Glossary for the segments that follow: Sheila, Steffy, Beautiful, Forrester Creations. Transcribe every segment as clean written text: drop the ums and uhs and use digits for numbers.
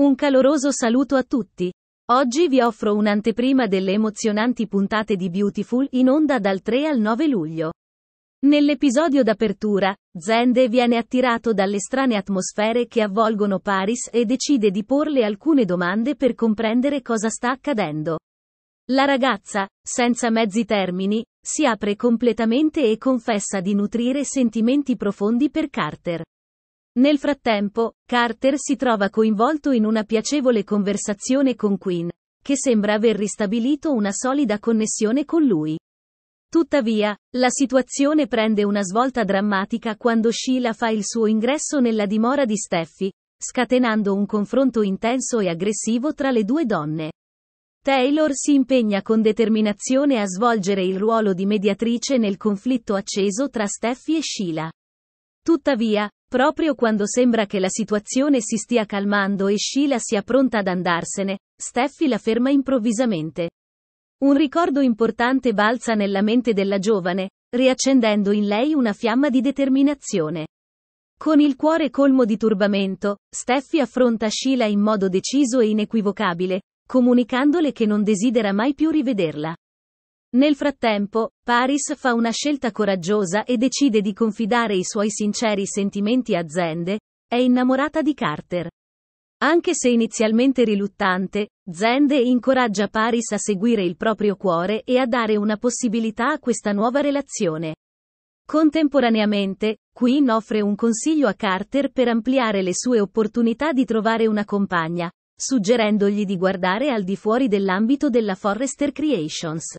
Un caloroso saluto a tutti. Oggi vi offro un'anteprima delle emozionanti puntate di Beautiful in onda dal 3 al 9 luglio. Nell'episodio d'apertura, Zende viene attirato dalle strane atmosfere che avvolgono Paris e decide di porle alcune domande per comprendere cosa sta accadendo. La ragazza, senza mezzi termini, si apre completamente e confessa di nutrire sentimenti profondi per Carter. Nel frattempo, Carter si trova coinvolto in una piacevole conversazione con Quinn, che sembra aver ristabilito una solida connessione con lui. Tuttavia, la situazione prende una svolta drammatica quando Sheila fa il suo ingresso nella dimora di Steffy, scatenando un confronto intenso e aggressivo tra le due donne. Taylor si impegna con determinazione a svolgere il ruolo di mediatrice nel conflitto acceso tra Steffy e Sheila. Tuttavia, proprio quando sembra che la situazione si stia calmando e Sheila sia pronta ad andarsene, Steffy la ferma improvvisamente. Un ricordo importante balza nella mente della giovane, riaccendendo in lei una fiamma di determinazione. Con il cuore colmo di turbamento, Steffy affronta Sheila in modo deciso e inequivocabile, comunicandole che non desidera mai più rivederla. Nel frattempo, Paris fa una scelta coraggiosa e decide di confidare i suoi sinceri sentimenti a Zende, è innamorata di Carter. Anche se inizialmente riluttante, Zende incoraggia Paris a seguire il proprio cuore e a dare una possibilità a questa nuova relazione. Contemporaneamente, Quinn offre un consiglio a Carter per ampliare le sue opportunità di trovare una compagna, suggerendogli di guardare al di fuori dell'ambito della Forrester Creations.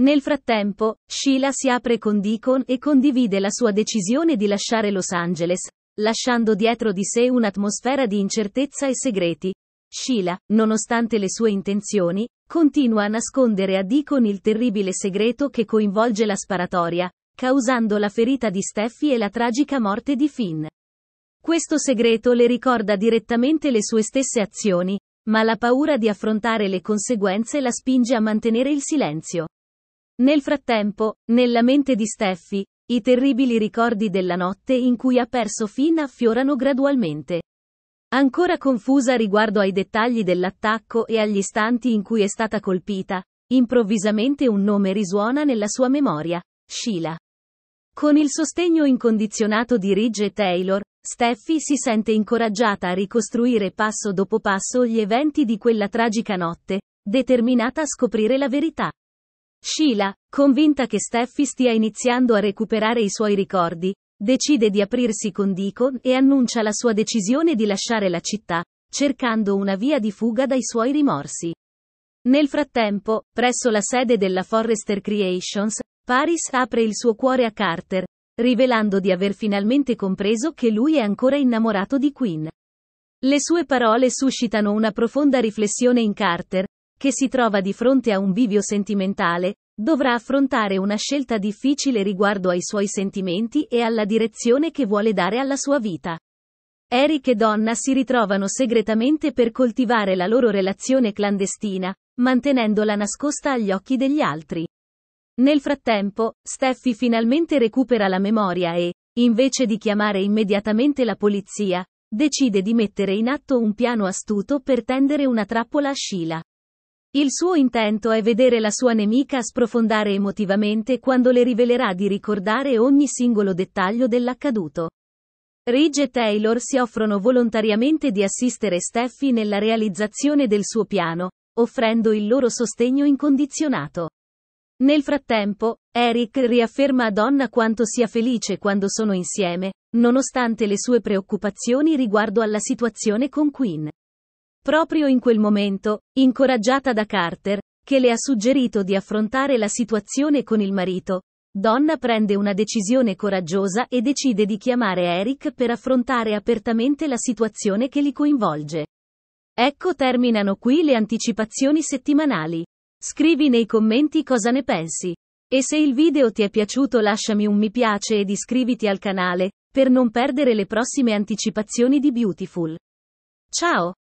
Nel frattempo, Sheila si apre con Deacon e condivide la sua decisione di lasciare Los Angeles, lasciando dietro di sé un'atmosfera di incertezza e segreti. Sheila, nonostante le sue intenzioni, continua a nascondere a Deacon il terribile segreto che coinvolge la sparatoria, causando la ferita di Steffy e la tragica morte di Finn. Questo segreto le ricorda direttamente le sue stesse azioni, ma la paura di affrontare le conseguenze la spinge a mantenere il silenzio. Nel frattempo, nella mente di Steffy, i terribili ricordi della notte in cui ha perso Finn affiorano gradualmente. Ancora confusa riguardo ai dettagli dell'attacco e agli istanti in cui è stata colpita, improvvisamente un nome risuona nella sua memoria: Sheila. Con il sostegno incondizionato di Ridge e Taylor, Steffy si sente incoraggiata a ricostruire passo dopo passo gli eventi di quella tragica notte, determinata a scoprire la verità. Sheila, convinta che Steffy stia iniziando a recuperare i suoi ricordi, decide di aprirsi con Deacon e annuncia la sua decisione di lasciare la città, cercando una via di fuga dai suoi rimorsi. Nel frattempo, presso la sede della Forrester Creations, Paris apre il suo cuore a Carter, rivelando di aver finalmente compreso che lui è ancora innamorato di Quinn. Le sue parole suscitano una profonda riflessione in Carter, che si trova di fronte a un bivio sentimentale, dovrà affrontare una scelta difficile riguardo ai suoi sentimenti e alla direzione che vuole dare alla sua vita. Eric e Donna si ritrovano segretamente per coltivare la loro relazione clandestina, mantenendola nascosta agli occhi degli altri. Nel frattempo, Steffy finalmente recupera la memoria e, invece di chiamare immediatamente la polizia, decide di mettere in atto un piano astuto per tendere una trappola a Sheila. Il suo intento è vedere la sua nemica sprofondare emotivamente quando le rivelerà di ricordare ogni singolo dettaglio dell'accaduto. Ridge e Taylor si offrono volontariamente di assistere Steffy nella realizzazione del suo piano, offrendo il loro sostegno incondizionato. Nel frattempo, Eric riafferma a Donna quanto sia felice quando sono insieme, nonostante le sue preoccupazioni riguardo alla situazione con Quinn. Proprio in quel momento, incoraggiata da Carter, che le ha suggerito di affrontare la situazione con il marito, Donna prende una decisione coraggiosa e decide di chiamare Eric per affrontare apertamente la situazione che li coinvolge. Ecco, terminano qui le anticipazioni settimanali. Scrivi nei commenti cosa ne pensi. E se il video ti è piaciuto, lasciami un mi piace ed iscriviti al canale, per non perdere le prossime anticipazioni di Beautiful. Ciao!